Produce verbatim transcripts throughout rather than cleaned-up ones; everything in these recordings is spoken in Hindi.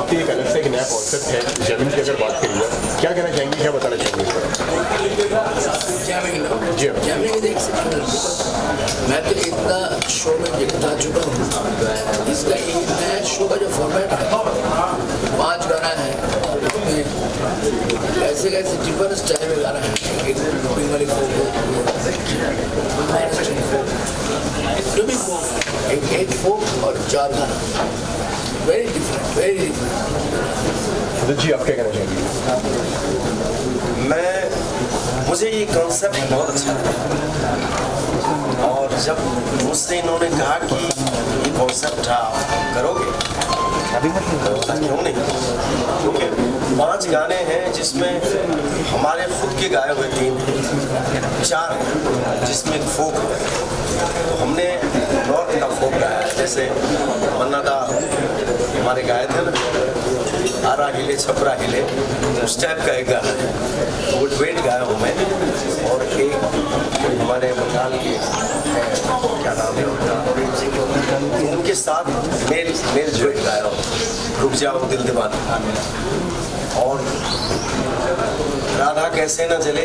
आपके एक अलग से एक नया कॉन्सेप्ट है जमीन की अगर बात करी जाए, क्या कहना चाहेंगे, क्या बताना चाहेंगे इस पर? जमीन देख सकते हैं, मैं तो इतना शो में दिखा चुका हूँ, इसका एक नया शो का जो फॉर्मेट है, पाँच गाना है, ऐसे कैसे डिफरेंट स्टाइल में गाना है, एक डॉपिंग वाली फोक, एक एक फोक और चार गाना, वेरी डिफरेंट, वेरी डिफरेंट। तो जी आप क्या कहना चाहेंगे? मैं मुझे ये कॉन्सेप्ट बहुत अच्छा लगा और जब मुझसे इन्होंने कहा कि ये कॉन्सेप्ट आप करोगे तो क्यों नहीं, क्योंकि पांच गाने हैं जिसमें हमारे खुद के गाए हुए तीन हैं, चार हैं जिसमें फोक है, तो हमने नॉर्थ का फोक गाया, जैसे मन्ना दा हमारे गाए थे ना, आरा हिले छपरा हिले, उस टाइप का एक गाना है, वुड वेट गाया हूँ मैं, और एक हमारे बंगाल के क्या नाम है उनका, उनके साथ मेल मेल जोड़ गाया हूँ, रुक जाओ दिल दीवाना, और राधा कैसे ना जले,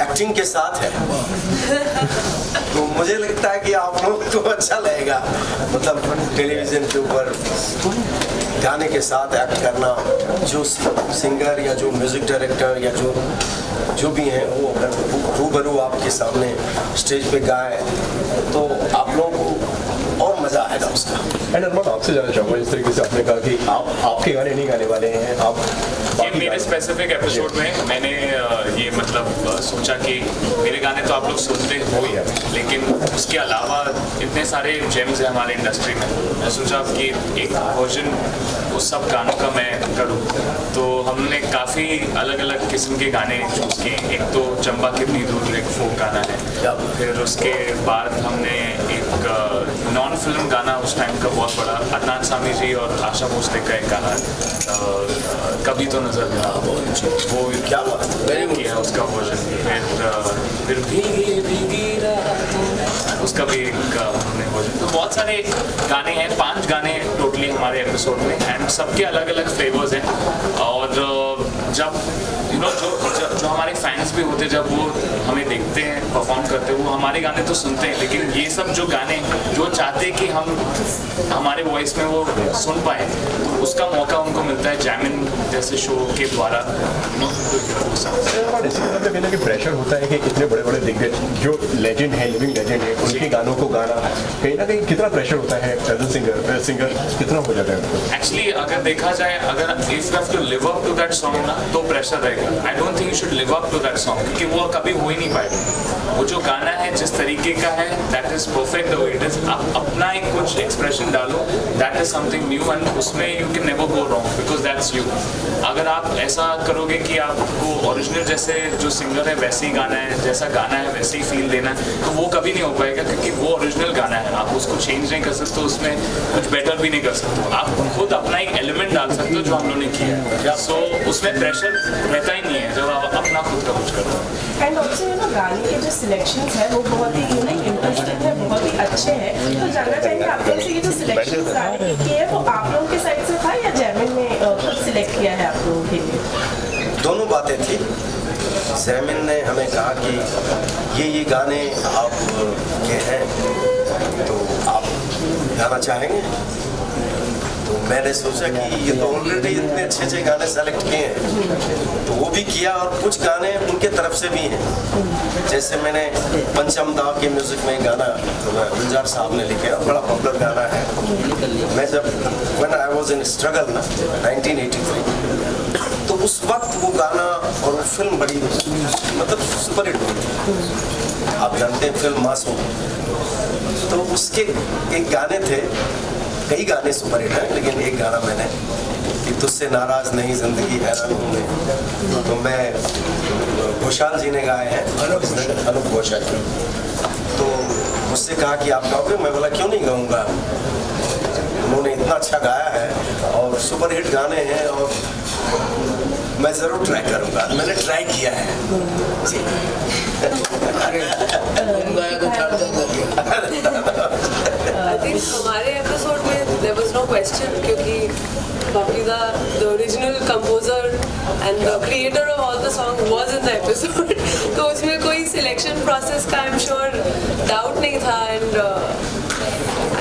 एक्टिंग के साथ है, तो मुझे लगता है कि आप लोग को अच्छा लगेगा, मतलब टेलीविजन के ऊपर गाने के साथ एक्ट करना, जो सिंगर या जो म्यूजिक डायरेक्टर या जो जो भी हैं वो अगर रूबरू आपके सामने स्टेज पे गाए तो आप लोगों को और मज़ा आएगा उसका। एंड अरमान आपसे जानना चाहूँगा, जिस तरीके से आपने कहा कि आप आपके गाने नहीं गाने वाले हैं, आप ये मेरे स्पेसिफिक एपिसोड में मैंने ये मतलब सोचा कि मेरे गाने तो आप लोग सुनते हो ही है, लेकिन उसके अलावा इतने सारे जेम्स हैं हमारे इंडस्ट्री में, मैं सोचा कि एक वर्जन उस सब गानों का मैं करूं, तो हमने काफ़ी अलग अलग किस्म के गाने चूज किए, एक तो चंबा कितनी दूर एक फोक गाना है, फिर उसके बाद हमने एक नॉन फिल्म गाना उस टाइम का बहुत बड़ा अदनान सामी जी और आशा मोस्तेका एक गाना कभी तो नजर में आ, वो क्या बात मैंने किया उसका वर्जन, फिर भीगी भीगी उसका भी एक हमने वर्जन, तो बहुत सारे गाने हैं, पांच गाने टोटली हमारे एपिसोड में, एंड सबके अलग अलग फ्लेवर्स हैं, और जब यू नो जो जो हमारे फैंस भी होते जब वो हमें देखते हैं परफॉर्म करते हुए, वो हमारे गाने तो सुनते हैं, लेकिन ये सब जो गाने जो चाहते हैं कि हम हमारे वॉइस में वो सुन पाए, उसका मौका उनको मिलता है जैमिन जैसे शो के द्वारा। कहना कि प्रेशर होता है कि इतने बड़े बड़े दिग्गज जो लेजेंड है, लिविंग लेजेंड है, उनके गानों को गाना कहीं ना कहीं कितना प्रेशर होता है एज अ सिंगर, सिंगर कितना हो जाता है एक्चुअली? अगर देखा जाए, अगर if you have to live up to that song ना, तो प्रेशर रहेगा। I don't think you should live up to that song, क्योंकि वो कभी हो ही नहीं पाएगा। वो जो गाना है जिस तरीके का है, that is perfect the way it is. आप अपना एक कुछ एक्सप्रेशन डालो, that is something new and उसमें you can never go wrong because that's you. अगर आप ऐसा करोगे कि आपको ओरिजिनल जैसे जो सिंगर है वैसे ही गाना है, जैसा गाना है वैसे ही फील देना है, तो वो कभी नहीं हो पाएगा, क्योंकि वो ओरिजिनल गाना है। आप उसको चेंज नहीं कर सकते, उसमें कुछ बेटर भी नहीं कर सकते। आप खुद अपना एक एलिमेंट डाल सकते हो जो हम लोगों ने किया है, सो उसमें प्रेशर रहता ही नहीं है जब आप अपना खुद का कुछ करो। एंड ऑल्सो यू नो गाने के जो सिलेक्शंस है वो बहुत ही यूनिक, इंटरेस्टिंग है, बहुत ही अच्छे हैं। तो जानना चाहेंगे आप लोगों से ये जो सिलेक्शंस गाने के है वो आप लोगों के साइड से था या जैमिन ने खुद सिलेक्ट किया है आप लोगों के लिए? दोनों बातें थी। जैमिन ने हमें कहा कि ये ये गाने आप के हैं तो आप गाना चाहेंगे, तो मैंने सोचा कि ये तो ऑलरेडी इतने अच्छे अच्छे गाने सेलेक्ट किए हैं, तो वो भी किया और कुछ गाने उनके तरफ से भी हैं। जैसे मैंने पंचम दा के म्यूज़िक में गाना गुलजार साहब ने लिखा, बड़ा पॉपुलर गाना है। मैं जब when I was in struggle ना नाइनटीन एटी थ्री, तो उस वक्त वो गाना और वो फिल्म बड़ी मतलब सुपर हिट हुई। आप जानते हैं फिल्म मासूम, तो उसके एक गाने थे, कई गाने सुपर हिट हैं, लेकिन एक गाना मैंने कि तुझसे नाराज नहीं जिंदगी हैरान हूँ मैं, तो मैं घोषाल जी ने गाए हैं, अनुप घोषाल। तो मुझसे कहा कि आप गाओगे, मैं बोला क्यों नहीं गाऊँगा, अच्छा गाया है और सुपरहिट गाने हैं और मैं जरूर ट्राई करूंगा, मैंने ट्राई किया है। हमारे एपिसोड में there was no question क्योंकि Bappi Da, the original composer and the creator of all the song was in the episode, तो उसमें कोई selection process का I'm sure doubt नहीं था and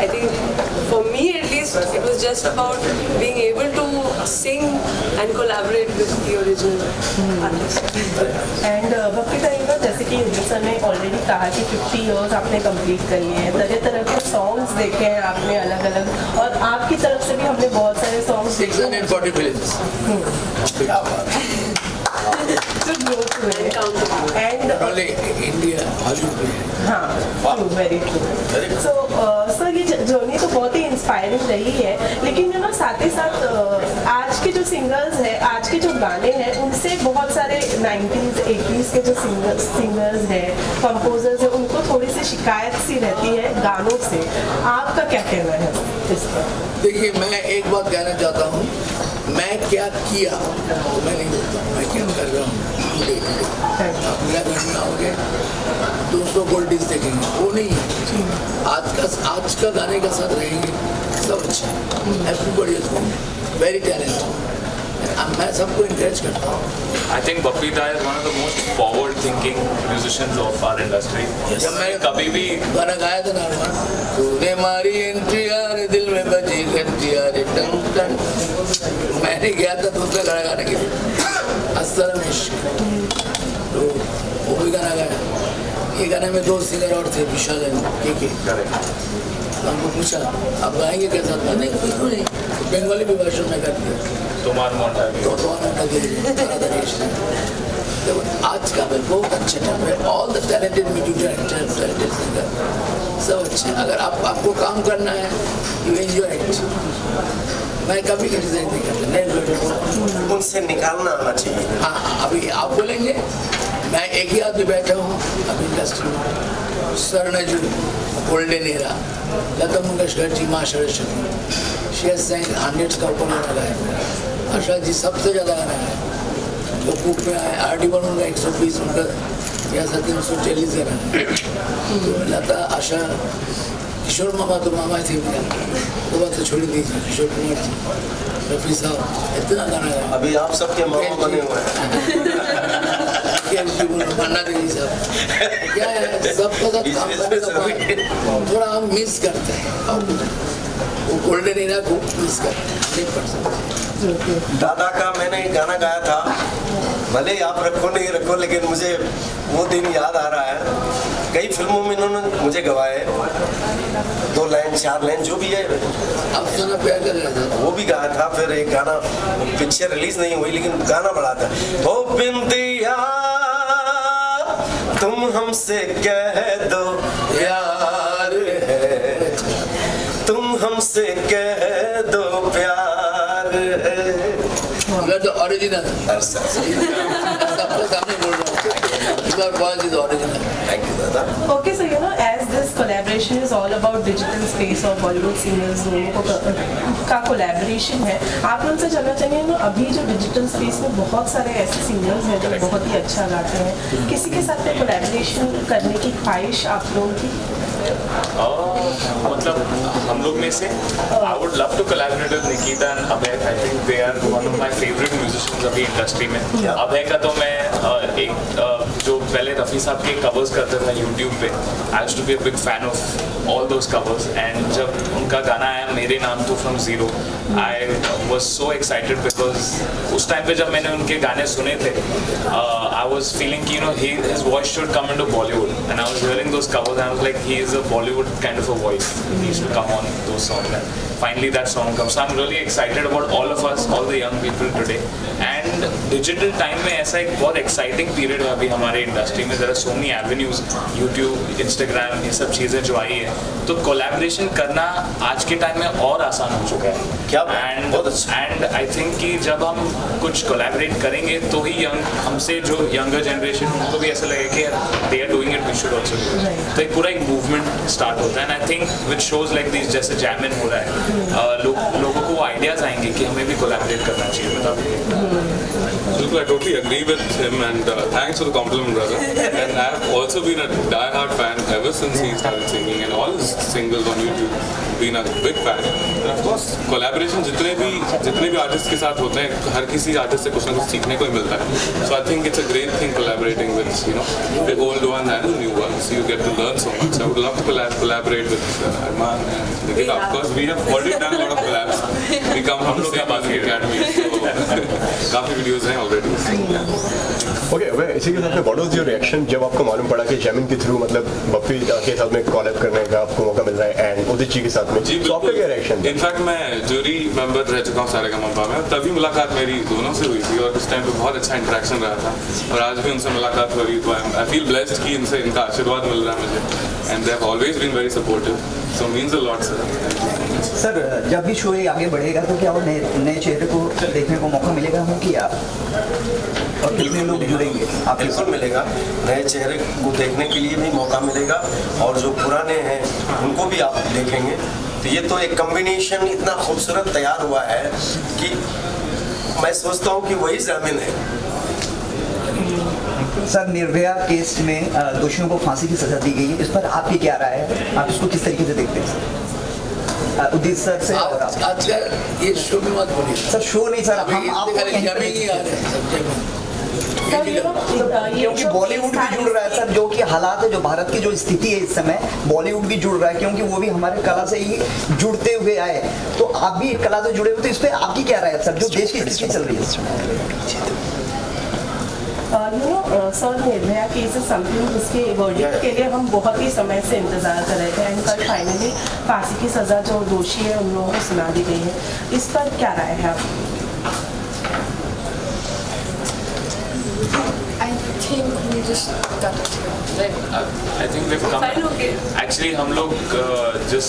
I think for me at least it was just about being able to sing and collaborate with the original artist. And Bappi Da, you know, जैसे कि सर ने already कहा कि fifty years आपने complete कर लिए हैं, तरह तरह के songs देखे हैं आपने अलग अलग और आपकी तरफ से भी हमने बहुत सारे songs देखे हैं. six hundred forty films. And only India, Hollywood. हाँ, true, very true. So, sir, ये journey तो बहुत ही inspiring रही है, लेकिन ना साथ ही साथ आज के जो singers हैं, आज के जो गाने हैं, उनसे बहुत सारे nineties, eighties के जो singers singers हैं, composers हैं, उनको थोड़ी सी शिकायत सी रहती है गानों से. आपका क्या कहना है इस पर? देखिए, मैं एक बात कहना चाहता हूँ. मैं क्या किया मैं नहीं बोलता, मैं क्या कर रहा हूँ आप मेरा घर में आओगे तो उसको गोल्डिस देखेंगे, वो नहीं है. आज का आज का गाने का साथ रहेंगे सब अच्छे, एवरीबॉडी इज वेरी टैलेंटेड. मैं सबको इंकरेज करता हूँ. I think Bappi Da is one of the most forward thinking musicians of our industry. जब मैंने कभी भी गाना गाया था ना, तूने मारी एंट्री यार दिल में बजी घंटी यार टंग टंग, मैंने गया था दूसरा गाना गाने के लिए असर मिश्र, तो वो भी गाना गाया. ये गाने में दो सिंगर और थे, विशा जैन के हमको पूछा आप गाएंगे कैसा, नहीं बिल्कुल नहीं, बंगाली भी भाषा में कर दिया. तुम्हारा मोटा तो तुम्हारा आज का मैं बहुत अच्छे टाइम है. ऑल द टैलेंटेड म्यूजिशियन सब अच्छे. अगर आप आपको काम करना है यू एंजॉय इट. मैं कभी क्रिटिसाइज नहीं करता, नहीं उनसे निकालना आना चाहिए. हाँ, अभी आप बोलेंगे मैं एक ही आदमी बैठा हूँ अभी इंडस्ट्री में, सर ने जो गोल्डन एरा लता मंगेशकर जी, माँ सरस्वती, शी एस जैन हंड्रेड्स का ऊपर गाना गाया, आशा जी सबसे ज़्यादा गाना गाया जो बुक में आए, आर डी वन उनका एक सौ बीस उनका या सर तीन सौ चालीस गाना. लता, आशा, किशोर मामा तो मामा थे मेरा, वो बात तो छोड़ दीजिए. किशोर कुमार जी, रफी साहब, इतना गाना है. अभी आप सबके मामा बने हुए हैं क्या है, सबका सब काम करना थोड़ा हम मिस करते हैं, वो गोल्डन एरा को मिस करते हैं. दादा का मैंने गाना गाया था, भले आप रखो नहीं रखो, लेकिन मुझे वो दिन याद आ रहा है. कई फिल्मों में इन्होंने मुझे गवाए, दो लाइन चार लाइन जो भी है अब गाना प्यार कर रहा था वो भी गाया था. फिर एक गाना पिक्चर रिलीज नहीं हुई लेकिन गाना बड़ा था, ओ बिंदिया तुम हमसे कह दो प्यार है, तुम हमसे कह दो प्यार है. The original. Your voice is original. Thank you, Dada. Okay, so you know, as this collaboration is all about digital space और Bollywood singers दोनों का collaboration है, आप लोग से जानना चाहिए ना अभी जो digital space में बहुत सारे ऐसे singers हैं जो बहुत ही अच्छा गाते हैं. किसी के साथ में collaboration करने की ख्वाहिश आप लोगों की? मतलब हम लोग में से I would love to collaborate with Nikita and Abhay. I think they are one of my favorite musicians अभी इंडस्ट्री में. अभय का तो मैं एक जो पहले रफी साहब के कवर्स करता था YouTube पे, I used to be a big fan of all those covers. And जब उनका गाना आया मेरे नाम तो from zero, I was so excited because उस टाइम पे जब मैंने उनके गाने सुने थे, I was feeling कि you know he his voice should come into Bollywood. And I was hearing those covers and I was like he is a Bollywood kind of a voice. He used to come on those songs. And finally, that song comes. So I'm really excited about all of us, all the young people today. And digital time में ऐसा एक बहुत exciting period है अभी हमारे industry में. There are so many avenues, YouTube, Instagram, ये सब चीजें जो आई है. तो collaboration करना आज के time में और आसान हो चुका है. क्या बहुत अच्छा. And I think कि जब हम कुछ collaborate करेंगे तो ही young हमसे जो younger generation उनको भी ऐसा लगेगा कि they are doing it, we should also do it. तो एक पूरा एक movement start होता है. And I think with shows like these जैसे Jammin हो रहा है, लोग चाहेंगे कि हमें भी कोलैबोरेट करना चाहिए बताइए। बिल्कुल I totally agree with him and thanks for the compliment brother and I have also been a die hard fan ever since he started singing and all his singles on YouTube been a big fan and of course collaboration जितने भी जितने भी आर्टिस्ट के साथ होते हैं हर किसी आर्टिस्ट से कुछ ना कुछ सीखने को ही मिलता है so I think it's a great thing collaborating with you know the old ones and the new ones so you get to learn so much. I would love to collab collaborate with uh, Arman and Nikita. Of course we have already done a lot of collabs. We come from the same basket academy so काफी videos हैं already. Okay, वैसे इसी के साथ में what was your reaction जब आपको मालूम पड़ा कि Jammin के through मतलब बप्पी दा के साथ में collab करने का आपको मौका मिल रहा है and उदित जी के साथ में तो आपका क्या reaction? In fact मैं jury member रह चुका हूँ सारेगामा में तभी मुलाकात मेरी दोनों से हुई थी और उस time पे बहुत अच्छा interaction रहा था और आज भी उनसे मुलाकात हुई तो I feel blessed कि इनसे इनका आशीर्वाद मिल रहा है मुझे and they have always been very supportive so it means a lot sir. Sir जब भी show ये आगे बढ़ेगा तो क्या वो नए नए चेहरे को देखने को मौका मिलेगा हम कि आप और कितने लोग जुड़ेंगे आपके साथ मिलेगा नए चेहरे को देखने के लिए भी मौका मिलेगा और जो पुराने हैं उनको भी आप देखेंगे तो ये तो एक कॉम्बिनेशन इतना खूबसूरत तैयार हुआ है कि मैं सोचता हूँ कि वही जामिन है. सर निर्भया केस में दोषियों को फांसी की सजा दी गई है इस पर आपकी क्या राय है आप इसको किस तरीके से देखते हैं उदित सर से और आप अच्छा ये शो में मत बोलिए सर शो नहीं सर हम आपको नहीं आ रहे क्योंकि बॉलीवुड भी जुड़ रहा है सर जो कि हालात है जो भारत की जो स्थिति है इस समय बॉलीवुड भी जुड़ रहा है क्योंकि वो भी हमारे कला से ही जुड़ते हुए आए तो आप भी कला से जुड़े हुए तो इस पर आपकी क्या राय है सर जो देश की स्थिति चल रही है. Uh, you know, uh, sir, Nirbhaya case is something जिसके वर्डिक्ट के लिए हम बहुत ही समय से इंतजार कर रहे थे एंड कल फाइनली फांसी की सजा जो दोषी है उन लोगों को सुना दी गई है इस पर क्या राय है आपकी? I think we just got it. I think we've come. Actually, हम लोग जिस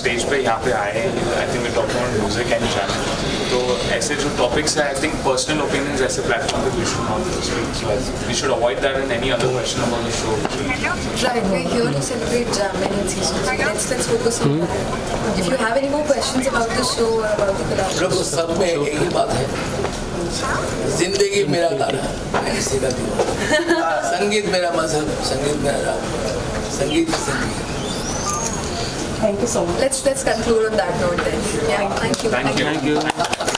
स्टेज पे यहाँ पे आए हैं I think we talk about music and channel. तो ऐसे जो टॉपिक्स हैं I think personal opinions ऐसे प्लेटफॉर्म पे we should not we should avoid that in any other question about the show. Right, we're here to celebrate Jammin in season. Let's let's focus on that. If you have any more questions about the show or about the collaboration. तो सब में एक ही बात है. जिंदगी मेरा गाना, मैं इसी का दीवाना. संगीत मेरा मजहब, संगीत मेरा राग, संगीत संगीत. Thank you so much. Let's let's conclude on that note then. Yeah, thank you. Thank you. Thank you.